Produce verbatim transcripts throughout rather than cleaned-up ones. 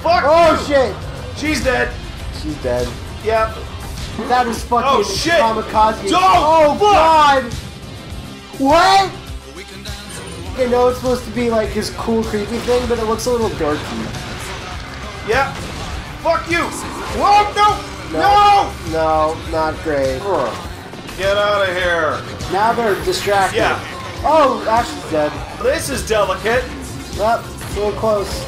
Fuck! Oh you. Shit! She's dead. She's dead. Yep. That was fucking oh, shit. Kamikaze. Don't oh fuck. God! What? You know it's supposed to be like his cool creepy thing, but it looks a little dorky. Yep. Fuck you! What? No! No! No, no not great. Get out of here! Now they're distracted. Yeah. Oh, Ash is dead. This is delicate. Yep, a little close.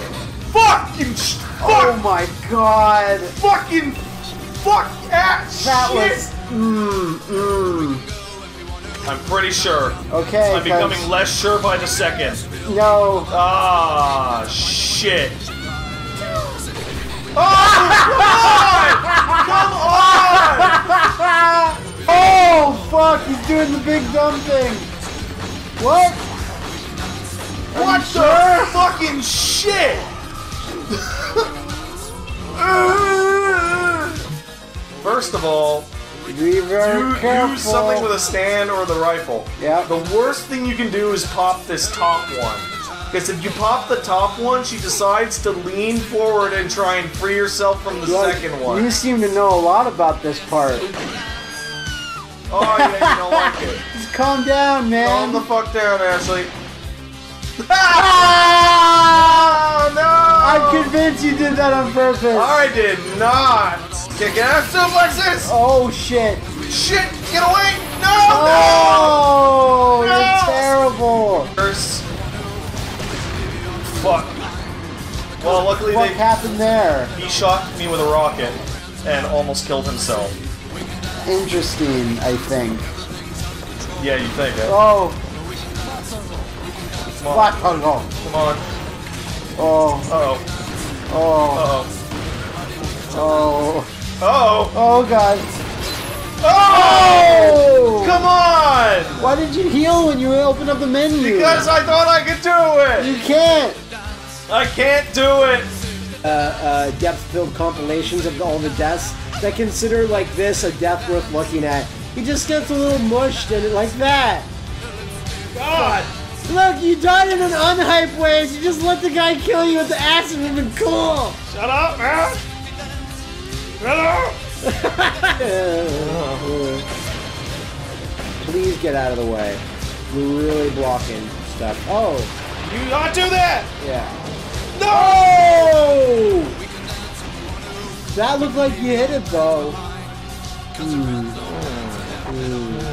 Fucking sh fuck! Oh my god! Fucking fuck Ash! That shit. was. Mmm, mmm. I'm pretty sure. Okay. I'm becoming cause... less sure by the second. No. Ah, shit. Oh, come on! Oh, fuck! He's doing the big dumb thing. What? Are what the sure? fucking shit? First of all, Be very do, careful. use something with a stand or the rifle. Yeah. The worst thing you can do is pop this top one. Because if you pop the top one, she decides to lean forward and try and free herself from the like, second one. You seem to know a lot about this part. Oh, yeah, you don't like it. Just calm down, man. Calm the fuck down, Ashley. Ah! No! I'm convinced you did that on purpose. I did not. Kick ass suplexes! Oh, shit. Shit, get away! No! Oh, no! No! You're terrible. First, Fuck. Well, luckily what they... What happened there? He shot me with a rocket and almost killed himself. Interesting, I think. Yeah, you think, eh? Oh. Come on. Come on. Oh. Uh-oh. Oh. Uh-oh. Oh. Uh-oh. Oh, God. Oh! Come on! Why did you heal when you opened up the menu? Because I thought I could do it! You can't! I can't do it! Uh, uh, depth-filled compilations of all the deaths that consider, like this, a death worth looking at. He just gets a little mushed in it like that. God! Look, you died in an unhyped way, so you just let the guy kill you with the ass and even cool! Shut up, man! Shut up! Please get out of the way. We're really blocking stuff. Oh! You not do that! Yeah. No! That looked like you hit it though. Mm. Mm.